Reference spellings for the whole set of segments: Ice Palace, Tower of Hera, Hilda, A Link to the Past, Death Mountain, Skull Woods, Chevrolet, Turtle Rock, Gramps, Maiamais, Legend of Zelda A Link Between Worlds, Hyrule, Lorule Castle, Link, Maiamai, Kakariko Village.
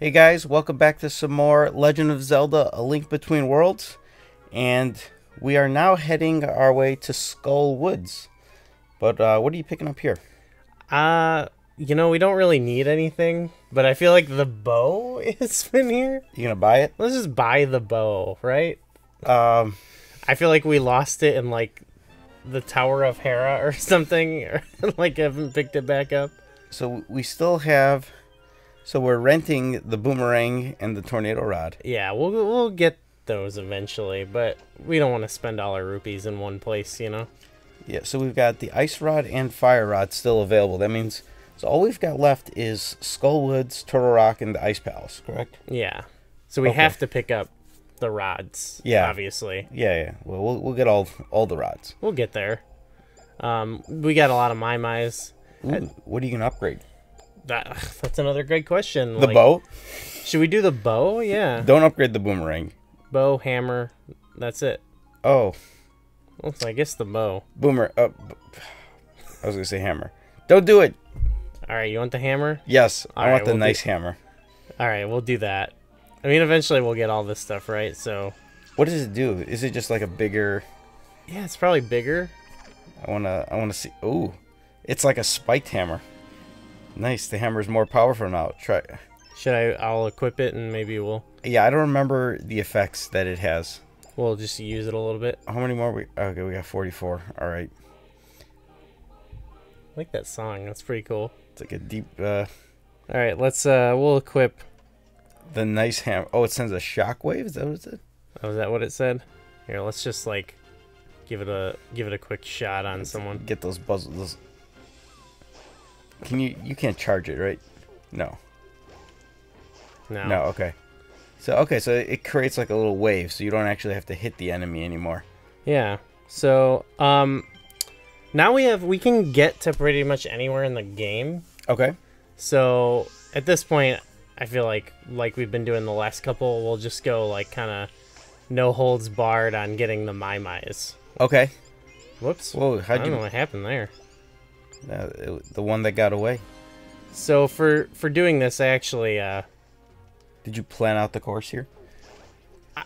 Hey guys, welcome back to some more Legend of Zelda A Link Between Worlds, and we are now heading our way to Skull Woods. But what are you picking up here? You know, we don't really need anything, but I feel like the bow is in here. You gonna buy it? Let's just buy the bow, right? I feel like we lost it in like the Tower of Hera or something, or like haven't picked it back up. So we still have... So we're renting the boomerang and the tornado rod. Yeah, we'll get those eventually, but we don't want to spend all our rupees in one place, you know? Yeah, so we've got the ice rod and fire rod still available. That means, so all we've got left is Skull Woods, Turtle Rock, and the Ice Palace, correct? Yeah, so we have to pick up the rods, obviously. Yeah, well, we'll get all the rods. We'll get there. We got a lot of Maiamais. What are you going to upgrade? That's another great question. The bow? Should we do the bow? Yeah. Don't upgrade the boomerang. Bow, hammer, that's it. Oh. Well, I guess the bow. I was going to say hammer. Don't do it. All right, you want the hammer? Yes, I want the nice hammer. All right, we'll do that. I mean, eventually we'll get all this stuff, right? So. What does it do? Is it just like a bigger... Yeah, it's probably bigger. I wanna see... Ooh, it's like a spiked hammer. Nice, the hammer's more powerful now. Try. Should I'll equip it and maybe we'll... Yeah, I don't remember the effects that it has. We'll just use it a little bit. How many more? Okay, we got 44. All right. I like that song. That's pretty cool. It's like a deep... All right, let's... we'll equip... The nice hammer. Oh, it sends a shockwave? Is that what it said? Oh, is that what it said? Here, let's just, like, give it a quick shot on someone. Get those buzzers... Can you can't charge it, right? No. No. No, okay. So it creates like a little wave, so you don't actually have to hit the enemy anymore. Yeah. So, now we can get to pretty much anywhere in the game. Okay. So, at this point, I feel like we've been doing the last couple, we'll just go like kind of no holds barred on getting the Maiamais. Okay. Whoops. Whoa, I don't know what happened there. The one that got away. So for doing this, I actually... Did you plan out the course here?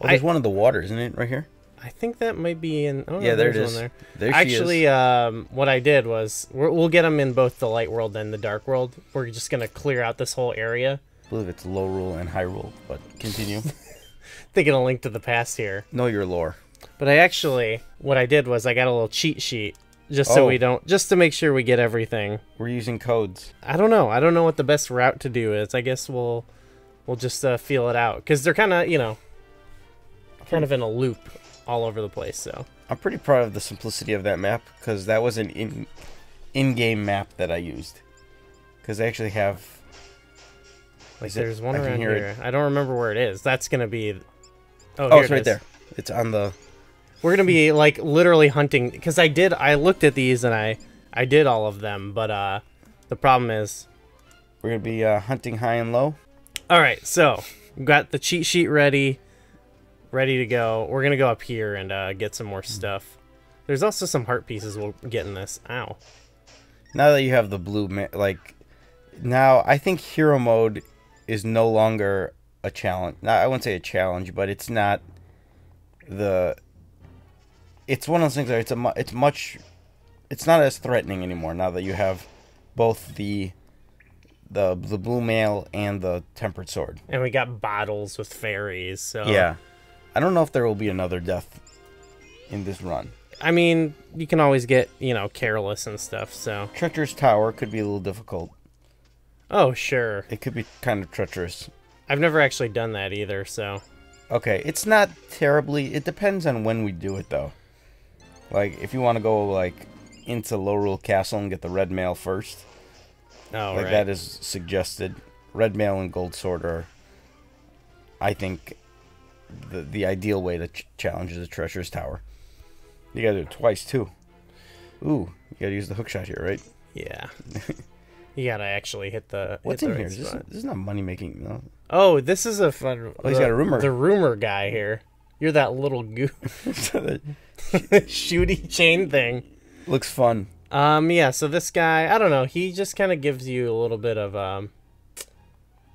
There's one in the water, isn't it, right here? I think that might be in... Oh, yeah, no, there it is. One there. Actually, what I did was... We'll get them in both the light world and the dark world. We're just going to clear out this whole area. I believe it's Lorule and Hyrule, but continue. Thinking A Link to the Past here. Know your lore. But I actually... What I did was I got a little cheat sheet. Just to make sure we get everything. We're using codes. I don't know what the best route to do is. I guess we'll just feel it out, because they're kind of, you know, kind of in a loop all over the place. So I'm pretty proud of the simplicity of that map, because that was an in-game map that I used. Because I actually have like there's one around here. I don't remember where it is. That's gonna be... Oh, it's right there. It's on the... We're going to be, like, literally hunting, because I looked at these, and I did all of them, but the problem is... We're going to be hunting high and low. All right, so we've got the cheat sheet ready to go. We're going to go up here and get some more stuff. There's also some heart pieces we'll get in this. Ow. Now that you have the blue, like, now I think hero mode is no longer a challenge. Now, I wouldn't say a challenge, but it's not the... It's one of those things that it's not as threatening anymore now that you have both the blue mail and the tempered sword. And we got bottles with fairies. So yeah, I don't know if there will be another death in this run. I mean, you can always get, you know, careless and stuff. So Treacherous Tower could be a little difficult. Oh sure, it could be kind of treacherous. I've never actually done that either. So okay, it's not terribly. It depends on when we do it though. Like, if you want to go, like, into Lorule Castle and get the red mail first. Oh, like, right. That is suggested. Red mail and gold sword are, I think, the ideal way to challenge the Treacherous Tower. You gotta do it twice, too. Ooh, you gotta use the hookshot here, right? Yeah. You gotta actually hit the... What's hit the in here? This is not money-making, no. Oh, this is a fun... Oh, he's got a rumor. The rumor guy here. You're that little shooty chain thing. Looks fun. Yeah, so this guy, I don't know, he just kind of gives you a little bit of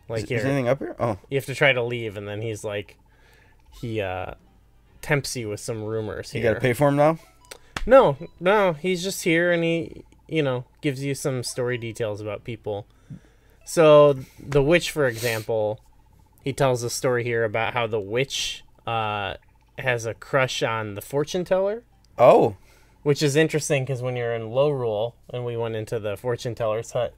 Like, is anything up here? Oh, you have to try to leave, and then he's like, he tempts you with some rumors. You gotta pay for him now? No, no, he's just here, and he, you know, gives you some story details about people. So the witch, for example, he tells a story here about how the witch has a crush on the fortune teller. Oh, which is interesting because when you're in Lorule and we went into the fortune teller's hut,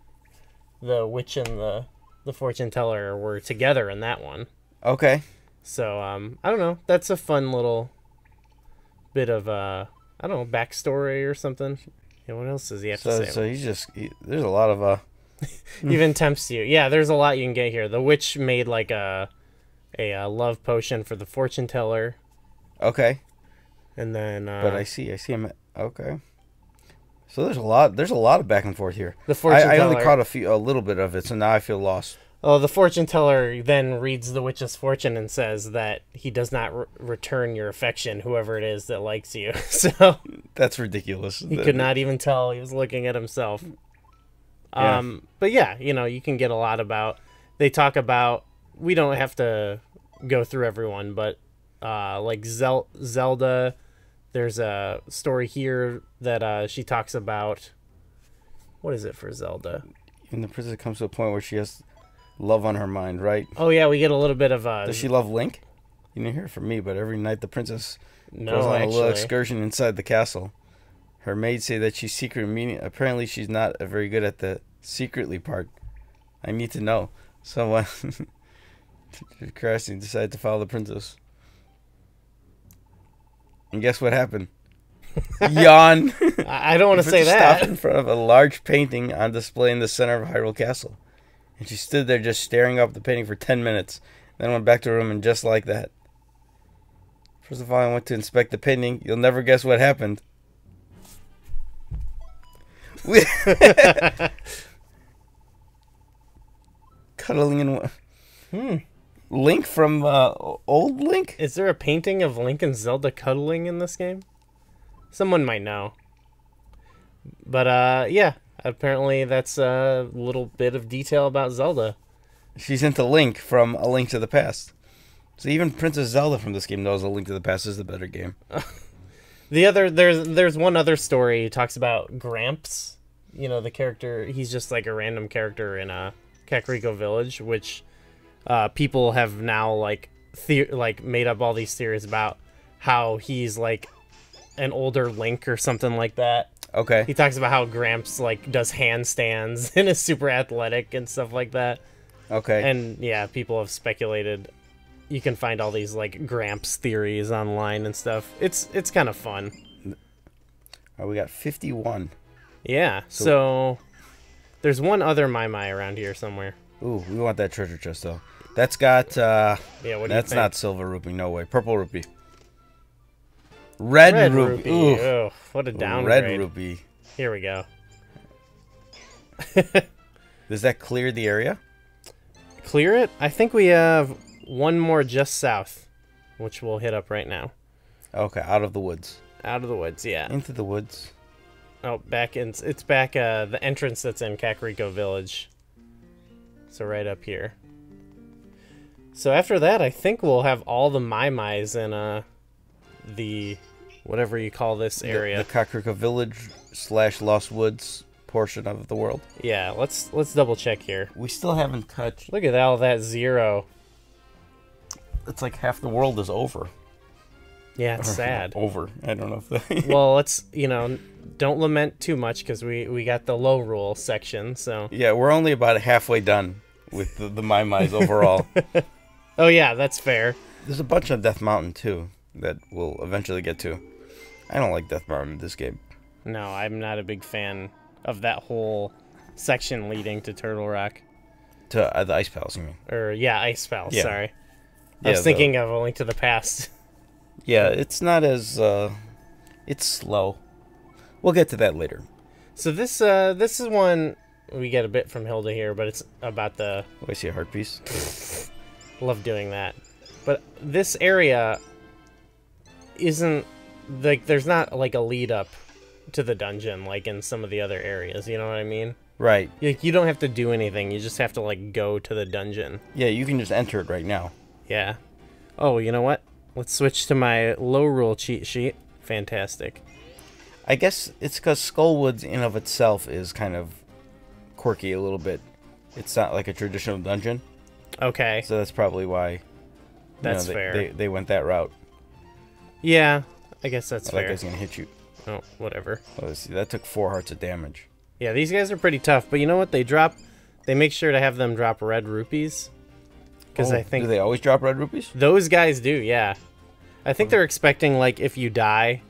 the witch and the fortune teller were together in that one. Okay. So, I don't know. That's a fun little bit of, I don't know, backstory or something. You know, what else does he have to say? So you just, there's a lot of, even tempts you. Yeah, there's a lot you can get here. The witch made like a love potion for the fortune teller. Okay. And then, but I see him. Okay. So there's a lot of back and forth here. The fortune teller. I only caught a little bit of it, so now I feel lost. Oh, the fortune teller then reads the witch's fortune and says that he does not return your affection, whoever it is that likes you. So that's ridiculous. He could not even tell he was looking at himself. Yeah. But yeah, you know, you can get a lot about. They talk about. We don't have to go through everyone, but like Zelda. There's a story here that she talks about. What is it for Zelda? And the princess comes to a point where she has love on her mind, right? Oh, yeah, we get a little bit of... Does she love Link? You didn't hear it from me, but every night the princess goes on a little excursion inside the castle. Her maids say that she's secret meaning... Apparently, she's not very good at the secretly part. I need to know. Someone... Crashing decided to follow the princess. And guess what happened? Yawn. I don't want to say that. Stopped in front of a large painting on display in the center of Hyrule Castle. And she stood there just staring up at the painting for 10 minutes. Then went back to her room and just like that. First of all, I went to inspect the painting. You'll never guess what happened. Cuddling in one. Hmm. Link from old Link? Is there a painting of Link and Zelda cuddling in this game? Someone might know. But yeah, apparently that's a little bit of detail about Zelda. She's into Link from A Link to the Past. So even Princess Zelda from this game knows A Link to the Past is the better game. The other there's one other story. It talks about Gramps. You know, the character, he's just like a random character in Kakariko Village, which people have now like made up all these theories about how he's like an older Link or something like that. Okay. He talks about how Gramps like does handstands and is super athletic and stuff like that. Okay. And yeah, people have speculated. You can find all these like Gramps theories online and stuff. It's kind of fun. All right, we got 51. Yeah. So there's one other Maimai around here somewhere. Ooh, we want that treasure chest though. That's got yeah, what do that's you think? Not silver rupee, no way. Purple rupee. Red rupee. Ooh. Oh, what a downgrade. Red rupee. Here we go. Does that clear the area? Clear it? I think we have one more just south, which we'll hit up right now. Okay, out of the woods. Out of the woods, yeah. Into the woods. Oh, back in. It's back the entrance that's in Kakariko Village. So right up here. So after that, I think we'll have all the Maimais in the whatever you call this area. The Kakariko Village / Lost Woods portion of the world. Yeah, let's double check here. We still haven't touched. Look at all that zero. It's like half the world is over. Yeah, it's sad. Over. I don't know if that... Well, let's, you know, don't lament too much because we got the Lorule section, so... Yeah, we're only about halfway done with the Maimais overall. Oh, yeah, that's fair. There's a bunch on Death Mountain, too, that we'll eventually get to. I don't like Death Mountain in this game. No, I'm not a big fan of that whole section leading to Turtle Rock. To the Ice Palace, you mean? Or, yeah, Ice Palace, yeah. Sorry. Yeah, I was thinking of A Link to the Past. Yeah, it's not as, it's slow. We'll get to that later. So this, this is one we get a bit from Hilda here, but it's about the... Oh, I see a heart piece. Love doing that. But this area isn't, like, there's not, like, a lead up to the dungeon, like in some of the other areas, you know what I mean? Right. Like, you don't have to do anything. You just have to, like, go to the dungeon. Yeah, you can just enter it right now. Yeah. Oh, you know what? Let's switch to my Lorule cheat sheet. Fantastic. I guess it's because Skull Woods in of itself is kind of quirky a little bit. It's not like a traditional dungeon. Okay. So that's probably why. That's fair. They went that route. Yeah, I guess that's fair. That guy's gonna hit you. Oh, whatever. Oh, see, that took 4 hearts of damage. Yeah, these guys are pretty tough, but you know what? They drop. They make sure to have them drop red rupees. Because I think. Do they always drop red rupees? Those guys do, yeah. I think they're expecting, like, if you die,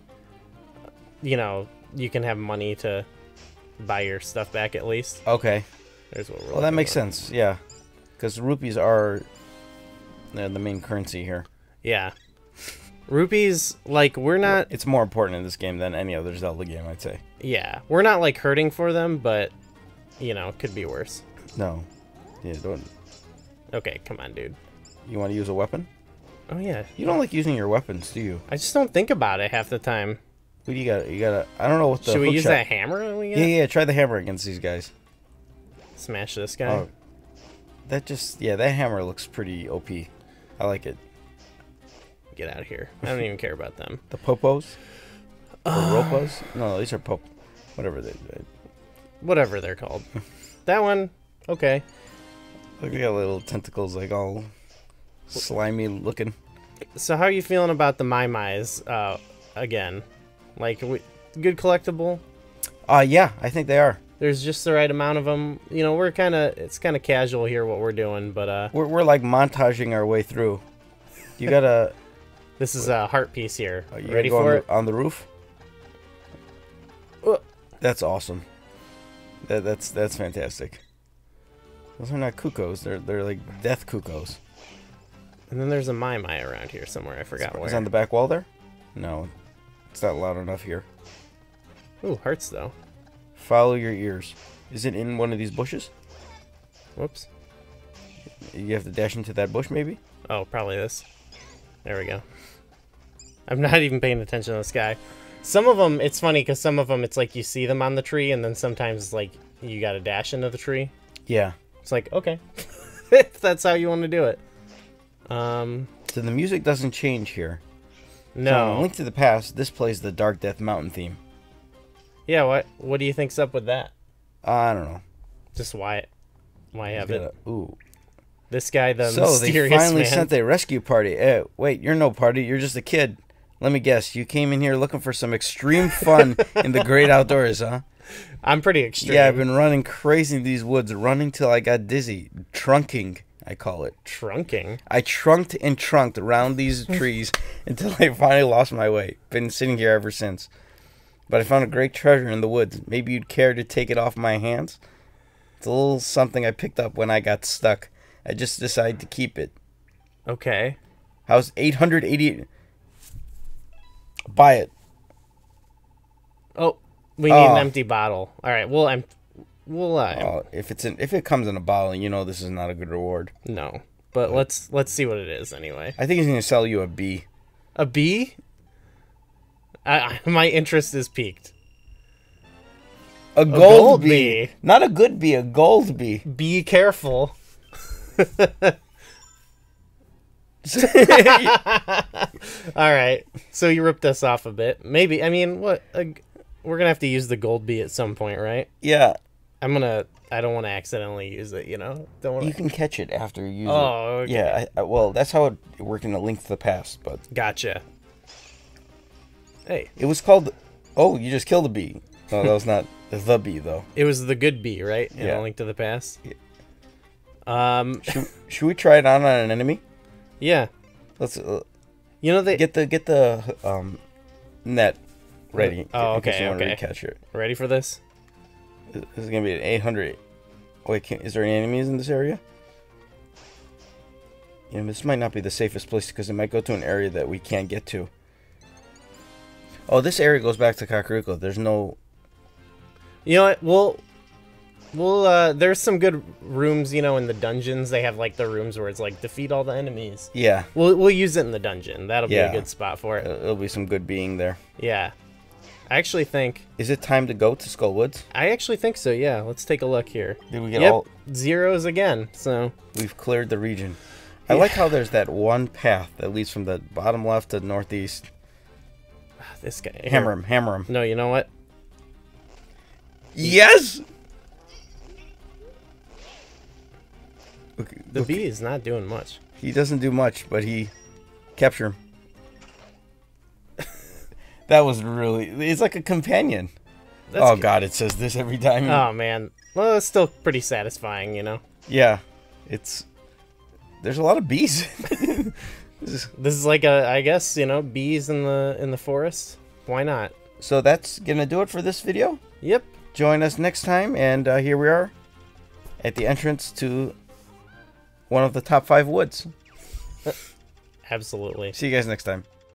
you know, you can have money to buy your stuff back at least. Okay. There's what we're. Well, that makes sense, yeah. Because rupees are the main currency here. Yeah. Rupees, like, we're not... It's more important in this game than any other Zelda game, I'd say. Yeah. We're not, like, hurting for them, but, you know, it could be worse. No. Yeah, don't... Okay, come on, dude. You want to use a weapon? Oh, yeah. You don't like using your weapons, do you? I just don't think about it half the time. What do you got? You got I don't know what the... Should we use that hammer we got? Yeah, yeah, try the hammer against these guys. Smash this guy. Oh. That just... Yeah, that hammer looks pretty OP. I like it. Get out of here. I don't even care about them. The popos? Ropos? No, these are pop... Whatever they... Whatever they're called. That one. Okay. Look, they got little tentacles, like, all slimy looking. So how are you feeling about the Maiamais, again? Like, good collectible? Yeah, I think they are. There's just the right amount of them. You know, we're kind of... It's kind of casual here, what we're doing, but, We're, like, montaging our way through. You gotta... This is a heart piece here. You ready for it? On the roof? That's awesome. That's fantastic. Those are not cuckoos. They're like death cuckoos. And then there's a Maiamai around here somewhere. I forgot where. Is it on the back wall there? No. It's not loud enough here. Ooh, hearts though. Follow your ears. Is it in one of these bushes? Whoops. You have to dash into that bush maybe? Oh, probably this. There we go. I'm not even paying attention to this guy. Some of them, it's funny because some of them, it's like you see them on the tree, and then sometimes it's like you got to dash into the tree. Yeah. It's like, okay. If that's how you want to do it. So the music doesn't change here. No. So in Link to the Past, this plays the Dark Death Mountain theme. Yeah, what do you think's up with that? I don't know. Just why have it? Ooh. This guy, the mysterious man. So they finally sent a rescue party. Hey, wait, you're no party. You're just a kid. Let me guess. You came in here looking for some extreme fun in the great outdoors, huh? I'm pretty extreme. Yeah, I've been running crazy in these woods, running till I got dizzy. Trunking, I call it. Trunking? I trunked and trunked around these trees until I finally lost my way. Been sitting here ever since. But I found a great treasure in the woods. Maybe you'd care to take it off my hands? It's a little something I picked up when I got stuck. I just decided to keep it. Okay. How's 880? Buy it. Oh, we need an empty bottle. All right, if it comes in a bottle, you know this is not a good reward. No, but let's see what it is anyway. I think he's gonna sell you a bee. A bee? My interest is piqued. A gold bee. Not a good bee. A gold bee. Be careful. Alright, so you ripped us off a bit. Maybe, I mean, we're gonna have to use the gold bee at some point, right? Yeah. I don't want to accidentally use it, you know? You can catch it after you use it. Oh, okay. Yeah, well, that's how it worked in A Link to the Past, but... Gotcha. Hey. It was called... Oh, you just killed a bee. No, that was not the bee, though. It was the good bee, right? In A Link to the Past? Yeah. Should we try it on an enemy? Yeah, let's. You know, they get the net ready. Oh, okay, okay. Catch it. Ready for this? This is gonna be an 800. Wait, is there any enemies in this area? You know, this might not be the safest place because it might go to an area that we can't get to. Oh, this area goes back to Kakariko. There's no. You know what? Well, there's some good rooms, you know, in the dungeons. They have, like, the rooms where it's, like, defeat all the enemies. Yeah. We'll use it in the dungeon. That'll be a good spot for it. It'll be some good being there. Yeah. I actually think... Is it time to go to Skull Woods? I actually think so, yeah. Let's take a look here. Did we get all... zeros again, so... We've cleared the region. I like how there's that one path that leads from the bottom left to northeast. This guy... Hammer him, hammer him. No, you know what? Yes! The bee is not doing much. He doesn't do much, but he... Capture him. That was really... It's like a companion. That's oh, good. God, it says this every time. Oh, man. Well, it's still pretty satisfying, you know? Yeah. It's... There's a lot of bees. This is like a, I guess, you know, bees in the forest. Why not? So that's gonna do it for this video. Yep. Join us next time, and here we are at the entrance to one of the top 5 woods. Absolutely. See you guys next time.